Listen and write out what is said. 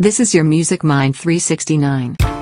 This is your Music Mind 369.